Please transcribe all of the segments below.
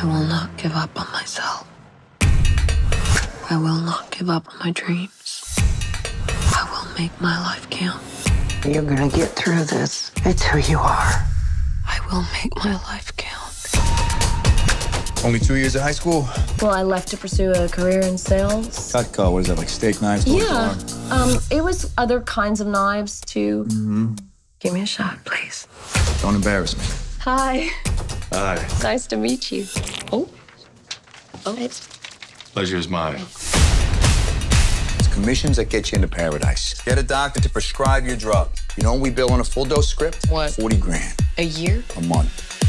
I will not give up on myself. I will not give up on my dreams. I will make my life count. You're gonna get through this. It's who you are. I will make my life count. Only 2 years of high school? Well, I left to pursue a career in sales. Cutco, what is that, like steak knives? Yeah, it was other kinds of knives, too. Give me a shot, please. Don't embarrass me. Hi. Hi. Nice to meet you. Oh, it's... Pleasure is mine. It's commissions that get you into paradise. Get a doctor to prescribe your drug. You know we bill on a full-dose script? What? 40 grand. A year? A month.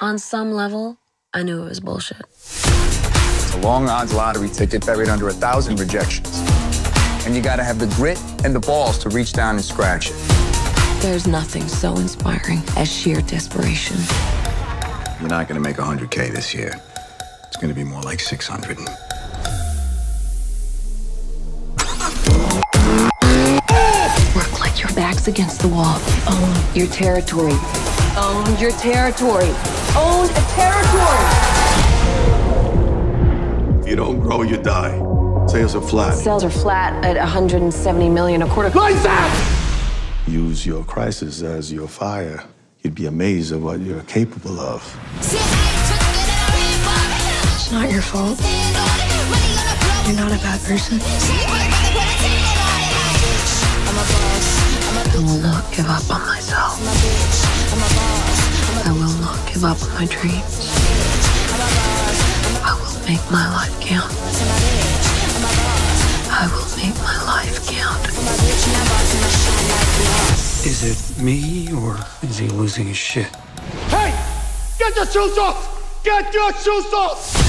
On some level, I knew it was bullshit. It's a long odds lottery ticket buried under 1,000 rejections. And you gotta have the grit and the balls to reach down and scratch it. There's nothing so inspiring as sheer desperation. You're not gonna make 100K this year. It's gonna be more like 600. Work like your back's against the wall. Own your territory. Own your territory. Own a territory! If you don't grow, you die. Sales are flat. Sales are flat at 170 million a quarter. Lights out! Use your crisis as your fire. You'd be amazed at what you're capable of. It's not your fault. You're not a bad person. I will not give up on myself. I will not give up on my dreams. I will make my life count. I will make my life count. Is it me or is he losing his shit? Hey! Get your shoes off! Get your shoes off!